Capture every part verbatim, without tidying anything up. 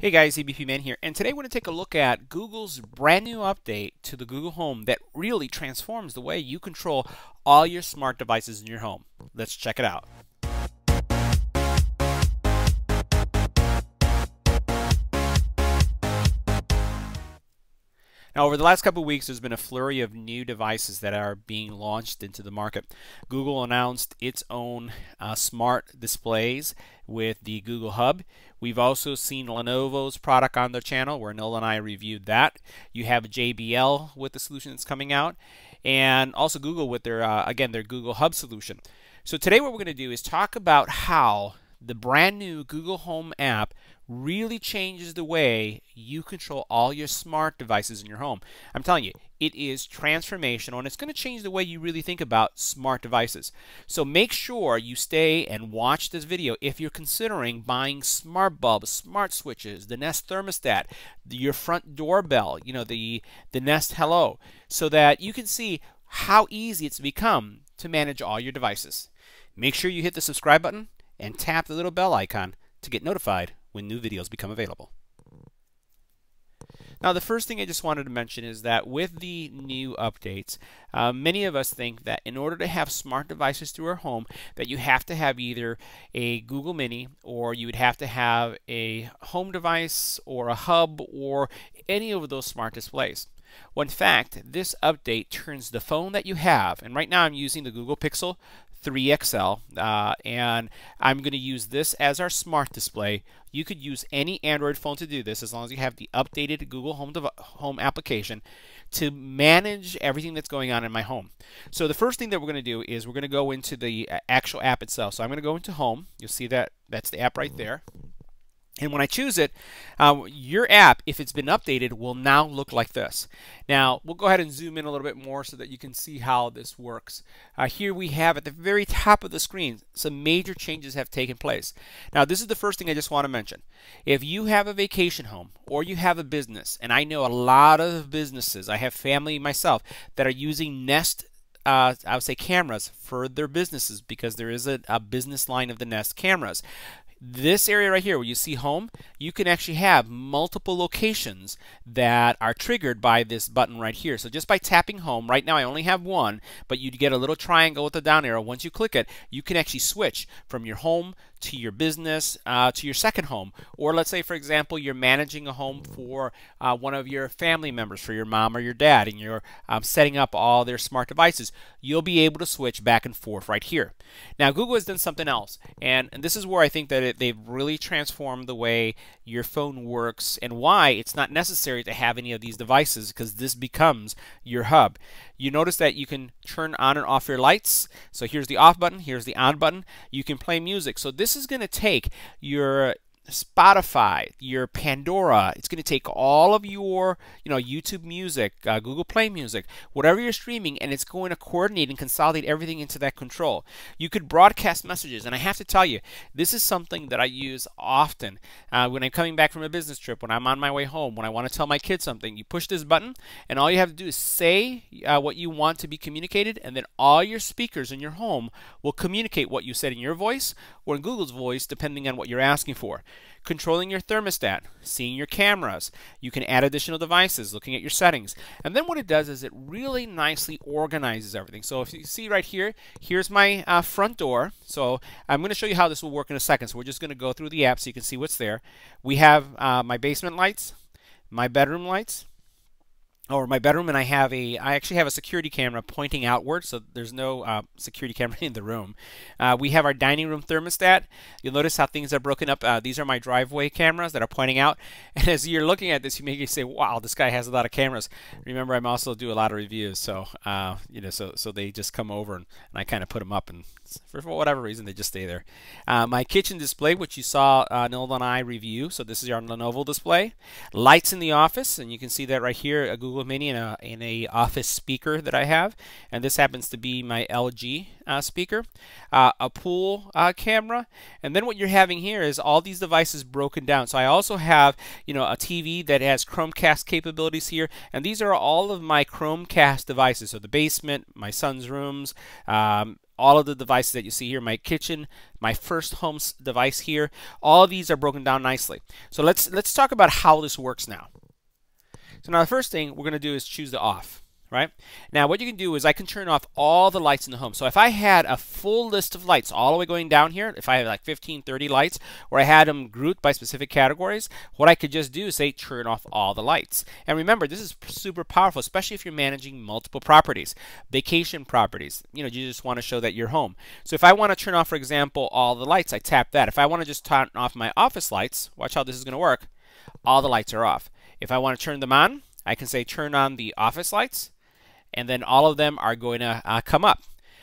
Hey guys, EBPMAN here, and today we're going to take a look at Google's brand new update to the Google Home that really transforms the way you control all your smart devices in your home. Let's check it out. Now, over the last couple of weeks, there's been a flurry of new devices that are being launched into the market. Google announced its own uh, smart displays with the Google Hub. We've also seen Lenovo's product on their channel, where Noel and I reviewed that. You have J B L with the solution that's coming out, and also Google with their, uh, again, their Google Hub solution. So today what we're going to do is talk about how the brand new Google Home app really changes the way you control all your smart devices in your home. I'm telling you, it is transformational, and it's going to change the way you really think about smart devices. So make sure you stay and watch this video if you're considering buying smart bulbs, smart switches, the Nest thermostat, your front doorbell, you know, the, the Nest Hello, so that you can see how easy it's become to manage all your devices. Make sure you hit the subscribe button and tap the little bell icon to get notified when new videos become available. Now, the first thing I just wanted to mention is that with the new updates, uh, many of us think that in order to have smart devices through our home, that you have to have either a Google Mini, or you would have to have a home device or a hub or any of those smart displays. Well, in fact, this update turns the phone that you have, and right now I'm using the Google Pixel three X L, uh, and I'm going to use this as our smart display. You could use any Android phone to do this, as long as you have the updated Google Home Home application to manage everything that's going on in my home. So the first thing that we're going to do is we're going to go into the actual app itself. So I'm going to go into Home. You'll see that that's the app right there. And when I choose it, uh, your app, if it's been updated, will now look like this. Now, we'll go ahead and zoom in a little bit more so that you can see how this works. Uh, here we have at the very top of the screen, some major changes have taken place. Now, this is the first thing I just want to mention. If you have a vacation home or you have a business, and I know a lot of businesses, I have family myself, that are using Nest Uh, I would say cameras for their businesses, because there is a, a business line of the Nest cameras. This area right here where you see Home, you can actually have multiple locations that are triggered by this button right here. So just by tapping Home, right now I only have one, but you'd get a little triangle with a down arrow. Once you click it, you can actually switch from your home to your business, uh, to your second home. Or let's say, for example, you're managing a home for uh, one of your family members, for your mom or your dad, and you're um, setting up all their smart devices. You'll be able to switch back and forth right here. Now, Google has done something else, and, and this is where I think that it, they've really transformed the way your phone works and why it's not necessary to have any of these devices, because this becomes your hub. You notice that you can turn on and off your lights. So here's the off button, here's the on button. You can play music. So this is going to take your Spotify, your Pandora, it's going to take all of your, you know, YouTube music, uh, Google Play music, whatever you're streaming, and it's going to coordinate and consolidate everything into that control. You could broadcast messages, and I have to tell you, this is something that I use often uh, when I'm coming back from a business trip, when I'm on my way home, when I want to tell my kids something. You push this button, and all you have to do is say uh, what you want to be communicated, and then all your speakers in your home will communicate what you said in your voice or in Google's voice, depending on what you're asking for. Controlling your thermostat, seeing your cameras, you can add additional devices, looking at your settings. And then what it does is it really nicely organizes everything. So if you see right here, here's my uh, front door. So I'm going to show you how this will work in a second. So we're just going to go through the app so you can see what's there. We have uh, my basement lights, my bedroom lights, or my bedroom, and I have a, I actually have a security camera pointing outward, so there's no uh, security camera in the room. Uh, we have our dining room thermostat. You'll notice how things are broken up. Uh, these are my driveway cameras that are pointing out. And as you're looking at this, you may say, wow, this guy has a lot of cameras. Remember, I'm also do a lot of reviews, so, uh, you know, so, so they just come over, and, and I kind of put them up, and for whatever reason, they just stay there. Uh, my kitchen display, which you saw uh, Noel and I review, so this is our Lenovo display. Lights in the office, and you can see that right here, a Google Mini and a, and a office speaker that I have, and this happens to be my L G uh, speaker, uh, a pool uh, camera, and then what you're having here is all these devices broken down. So I also have, you know, a T V that has Chromecast capabilities here, and these are all of my Chromecast devices. So the basement, my son's rooms, um, all of the devices that you see here, my kitchen, my first home device here, all of these are broken down nicely. So let's let's talk about how this works now. So now the first thing we're going to do is choose the off, right? Now what you can do is I can turn off all the lights in the home. So if I had a full list of lights all the way going down here, if I had like fifteen, thirty lights, where I had them grouped by specific categories, what I could just do is say turn off all the lights. And remember, this is super powerful, especially if you're managing multiple properties, vacation properties. You know, you just want to show that you're home. So if I want to turn off, for example, all the lights, I tap that. If I want to just turn off my office lights, watch how this is going to work. All the lights are off. If I want to turn them on, I can say turn on the office lights, and then all of them are going to uh, come up.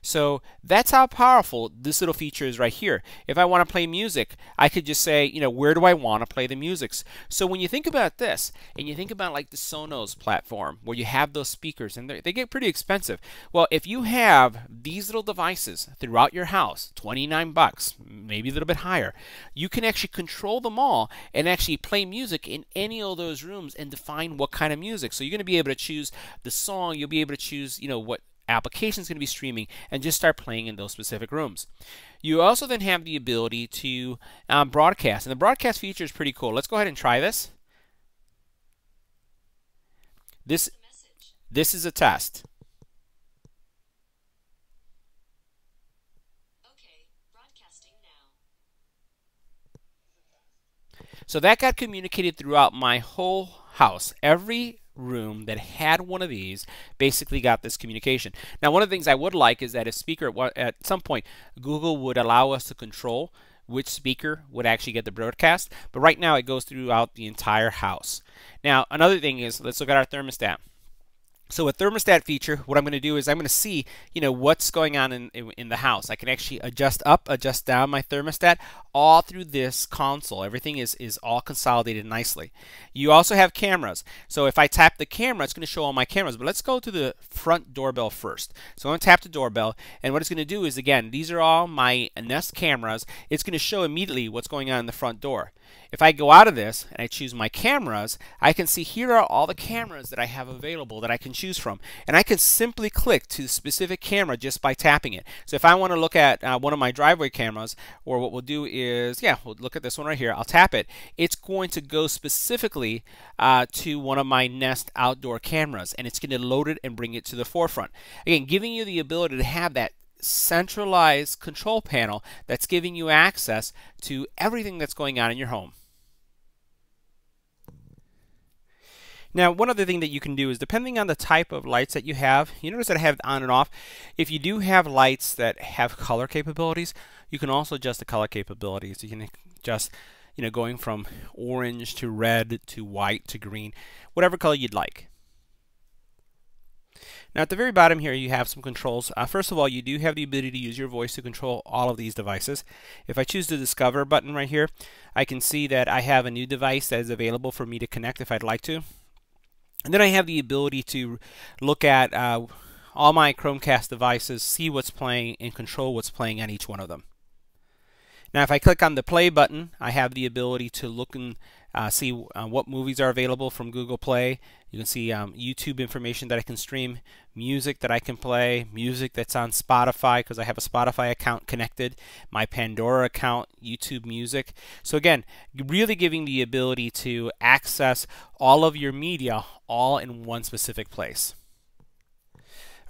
So that's how powerful this little feature is right here. If I want to play music, I could just say, you know, where do I want to play the music? So when you think about this, and you think about like the Sonos platform, where you have those speakers, and they get pretty expensive. Well, if you have these little devices throughout your house, twenty-nine bucks, maybe a little bit higher, you can actually control them all and actually play music in any of those rooms and define what kind of music. So you're going to be able to choose the song, you'll be able to choose, you know, what application is going to be streaming, and just start playing in those specific rooms. You also then have the ability to um, broadcast, and the broadcast feature is pretty cool. Let's go ahead and try this. This, this is a test. Okay, broadcasting now. So that got communicated throughout my whole house. Every room that had one of these basically got this communication. Now, one of the things I would like is that if speaker at some point Google would allow us to control which speaker would actually get the broadcast, but right now it goes throughout the entire house. Now, another thing is, let's look at our thermostat. So with thermostat feature, what I'm going to do is I'm going to see, you know, what's going on in, in, in the house. I can actually adjust up, adjust down my thermostat all through this console. Everything is, is all consolidated nicely. You also have cameras. So if I tap the camera, it's going to show all my cameras. But let's go to the front doorbell first. So I'm going to tap the doorbell. And what it's going to do is, again, these are all my Nest cameras. It's going to show immediately what's going on in the front door. If I go out of this and I choose my cameras, I can see here are all the cameras that I have available that I can choose from. And I can simply click to the specific camera just by tapping it. So if I want to look at uh, one of my driveway cameras, or what we'll do is, yeah, we'll look at this one right here. I'll tap it. It's going to go specifically uh, to one of my Nest outdoor cameras, and it's going to load it and bring it to the forefront. Again, giving you the ability to have that centralized control panel that's giving you access to everything that's going on in your home. Now, one other thing that you can do is, depending on the type of lights that you have, you notice that I have on and off. If you do have lights that have color capabilities, you can also adjust the color capabilities. You can adjust, you know, going from orange to red to white to green, whatever color you'd like. Now, at the very bottom here, you have some controls. Uh, first of all, you do have the ability to use your voice to control all of these devices. If I choose the Discover button right here, I can see that I have a new device that is available for me to connect if I'd like to. And then I have the ability to look at uh, all my Chromecast devices, see what's playing, and control what's playing on each one of them. Now, if I click on the Play button, I have the ability to look and uh, see uh, what movies are available from Google Play. You can see um, YouTube information that I can stream, music that I can play, music that's on Spotify because I have a Spotify account connected, my Pandora account, YouTube Music. So again, really giving the ability to access all of your media all in one specific place.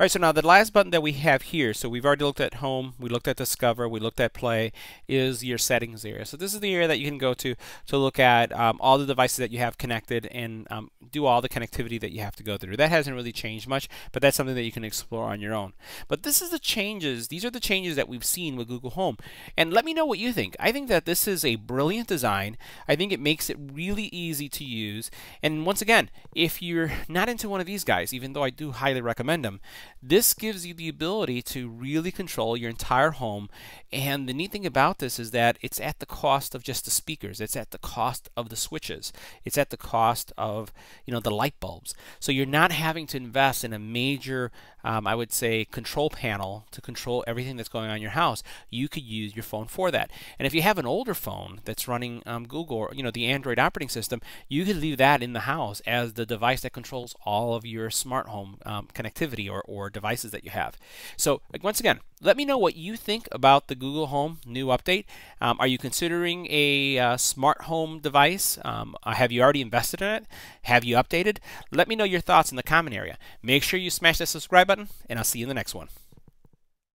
All right, so now the last button that we have here, so we've already looked at Home, we looked at Discover, we looked at Play, is your settings area. So this is the area that you can go to to look at um, all the devices that you have connected and um, do all the connectivity that you have to go through. That hasn't really changed much, but that's something that you can explore on your own. But this is the changes, these are the changes that we've seen with Google Home. And let me know what you think. I think that this is a brilliant design. I think it makes it really easy to use. And once again, if you're not into one of these guys, even though I do highly recommend them, this gives you the ability to really control your entire home. And the neat thing about this is that it's at the cost of just the speakers. It's at the cost of the switches. It's at the cost of, you know, the light bulbs. So you're not having to invest in a major, um, I would say, control panel to control everything that's going on in your house. You could use your phone for that. And if you have an older phone that's running um, Google, or, you know, the Android operating system, you could leave that in the house as the device that controls all of your smart home um, connectivity or, or or devices that you have. So like, once again, let me know what you think about the Google Home new update. Um, are you considering a uh, smart home device? Um, uh, have you already invested in it? Have you updated? Let me know your thoughts in the comment area. Make sure you smash that subscribe button, and I'll see you in the next one.